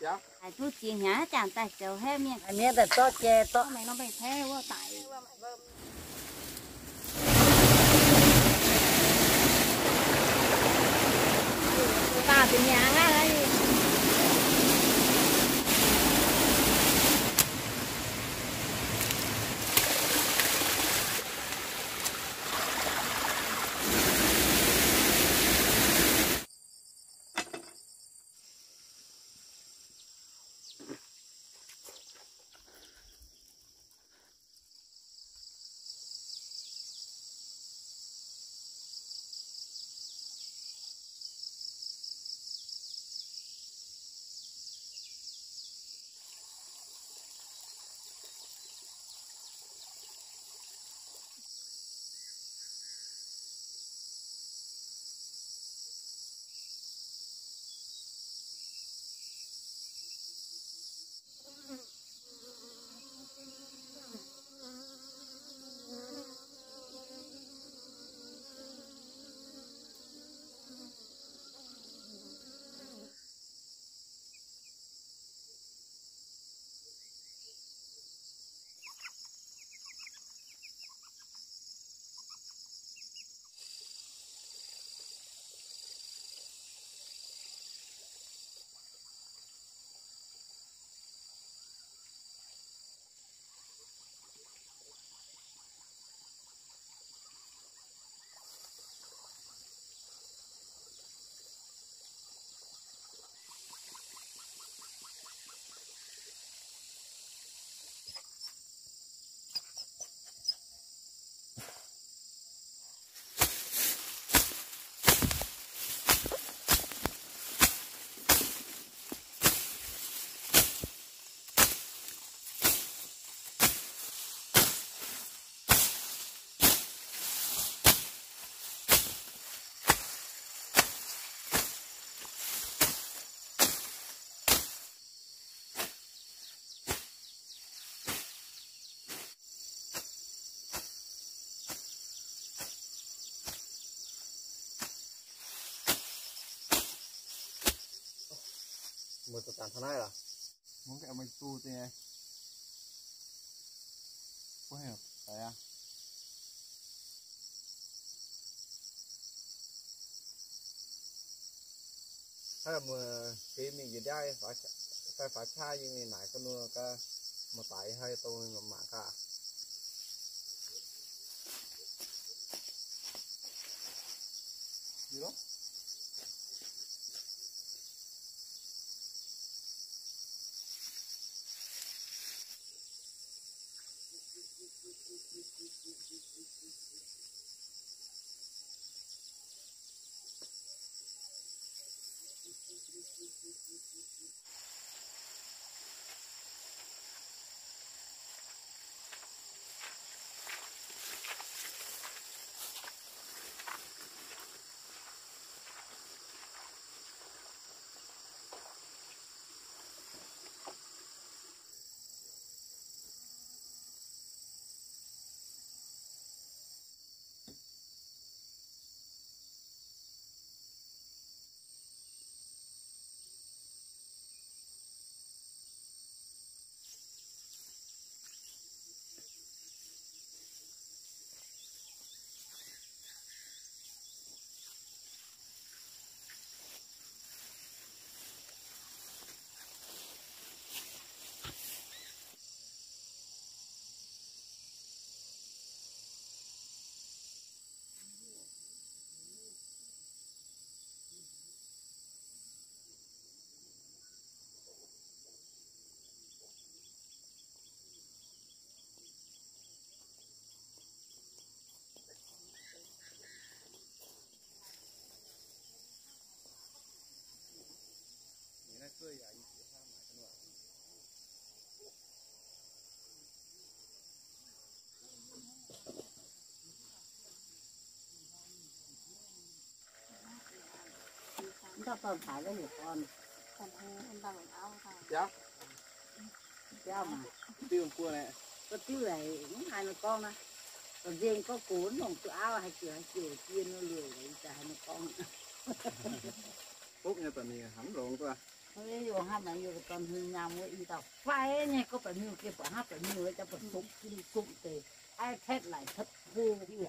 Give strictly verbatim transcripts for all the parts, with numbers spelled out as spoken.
Dạ. Ai chú chị nhá chẳng tại chiều hết miệng. Ai miệng để to chè to này nó phải theo quá tại. Ta từ nhà ra đấy. Một tập tán thế này là muốn kẹo mình tu thì có hiểu đấy à. Thế là khi mình dưới đây phải phải phải chai như này nãy con nuôi cái một tải hay tôi một mã cả. Gì đó? Cười ảnh của ta mà nó ảnh. Chúng ta còn phải cái gì con? Còn ăn bằng áo thôi. Dạ. Dạ mà. Tiêu cua này. Có tiêu này những hai người con á. Còn riêng có cuốn bằng tựa áo hay kiểu hay kiểu kia nó lười đấy cả hai người con. Tốt nha tầm này hẳn rồi không ta. ví dụ ha mà vừa còn hư nhau mới đi tàu phải nha có phải nhiều kia phải hát phải nhiều cho phải súng đi cũng thì ai khét lại thấp vô đi vậy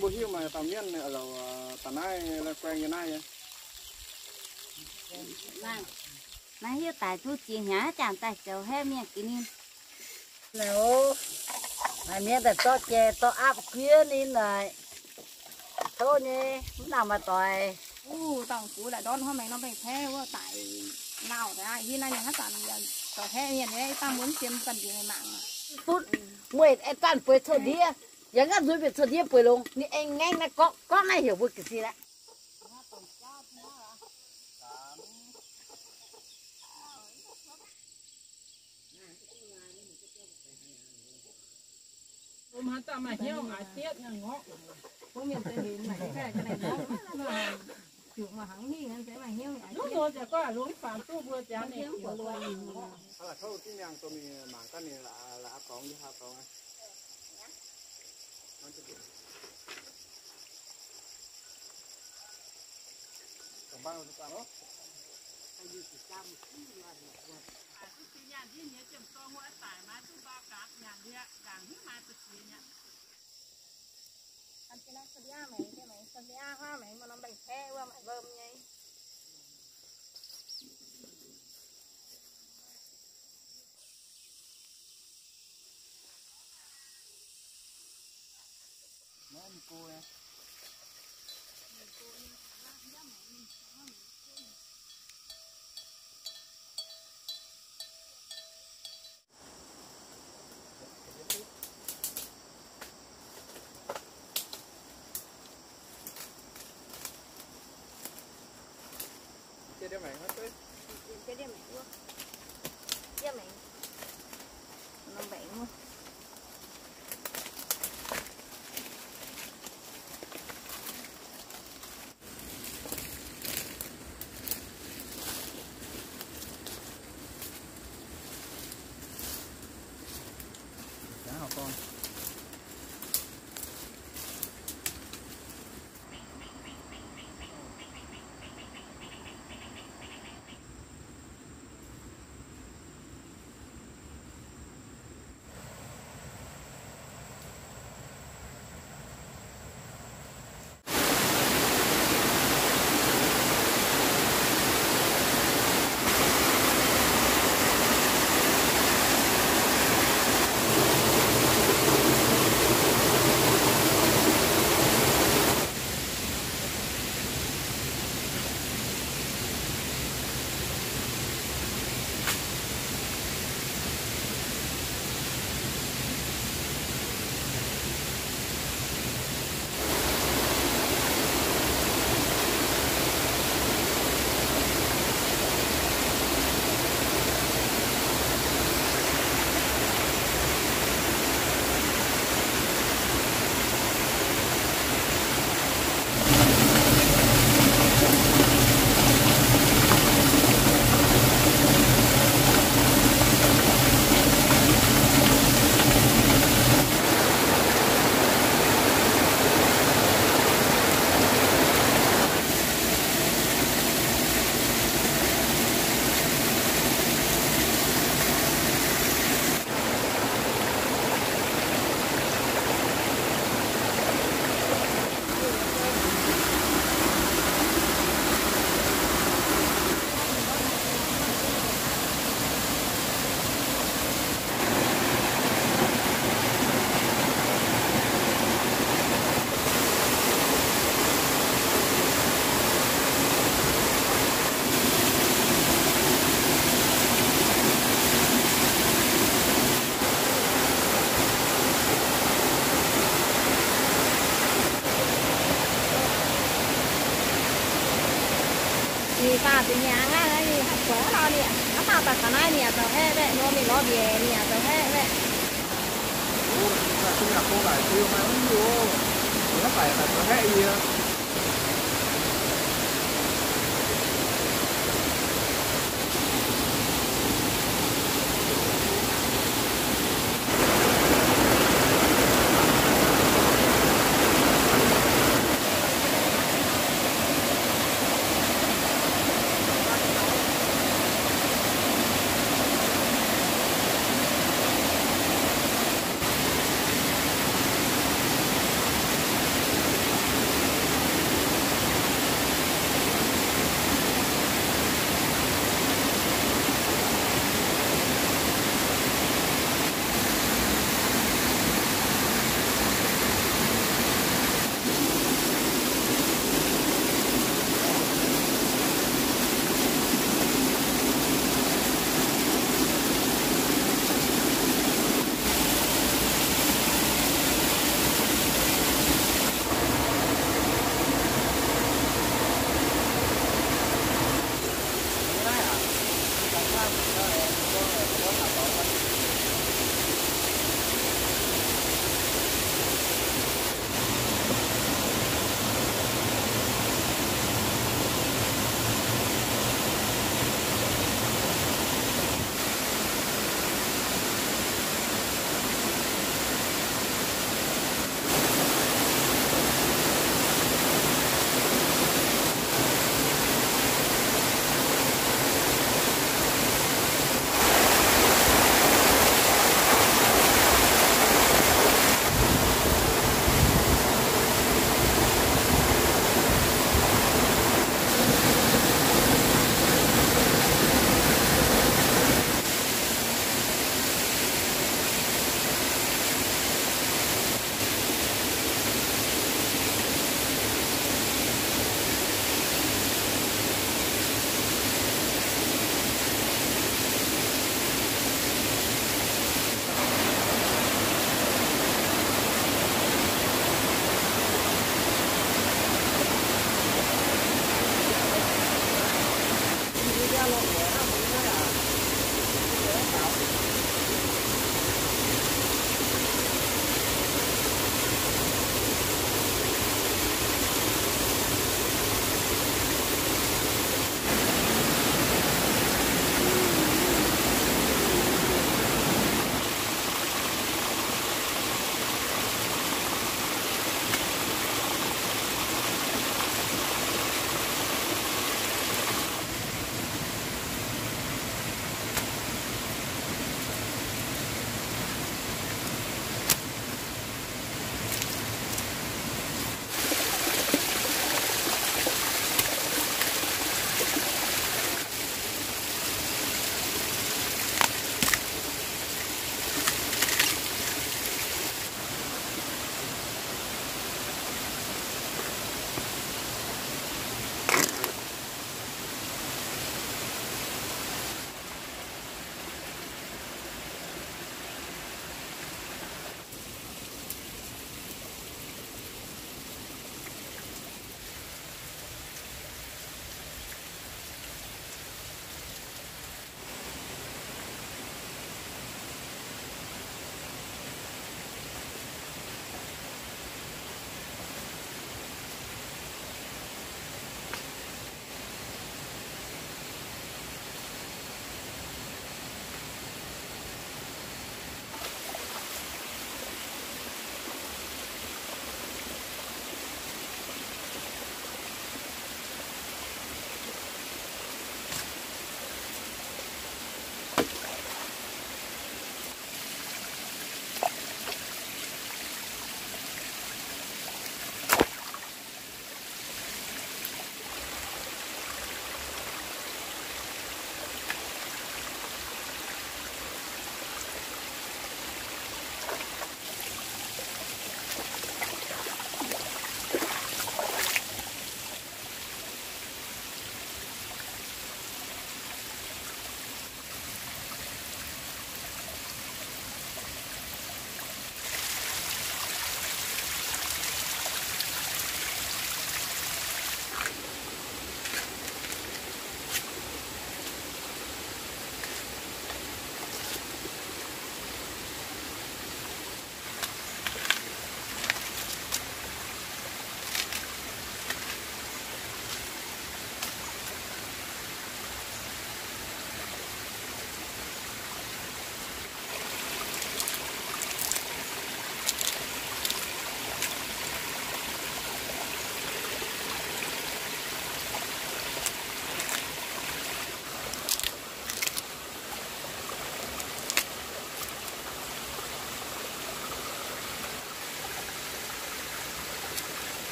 bố hiu mà tầm nhiên là tầm nay là quen như này này nãy hiu tại chú chị nhá chàng tại cháu hết miệng kí nín nếu mà miệng tại to chè to áp kia nín rồi thôi nhé lúc nào mà tòi u tòng cú lại đón hôm nay nó phải theo tại nào tại ai hiu này nhà hát toàn tòi theo hiện đấy ta muốn kiếm cần gì người mạng phút mười em toàn với thôi đi dáng ăn dưới việc sờ điệp bồi lông, nị anh ngay này có có này hiểu vui cái gì đấy. Hôm há ta mà heo ngã tiếc nha ngó, có miếng tê liềm này cái này ngó, chụp mà hắng đi cái mà heo ngã. Lúc rồi sẽ có lối phản tu vừa chả này vừa lối. Là thâu cái nhang tôi mình mảng cái này là là con với hai con. Còn bao nhiêu con đó? Anh đi từ trăm chín ngàn một con. À, cứ cái nhà đi nhé, chồng con mỗi tài má cứ bao cát nhà đi ạ, càng hít má cực gì nhá. Anh cái nó sờ đi mày, cái mày sờ đi hoa mày mà nó bành khe qua mày bơm nhá. Cô em chơi đeo mày hết đấy chơi đeo mày luôn đeo mày năm bảy luôn ta thì nhà ngay đi học quá lo nè, nó tao tao cả nay nè, tao hết đấy, nó mình lo về nè, tao hết đấy. Ủa, là khi nào cô lại kêu mà không vô, nó phải là tao hết gì?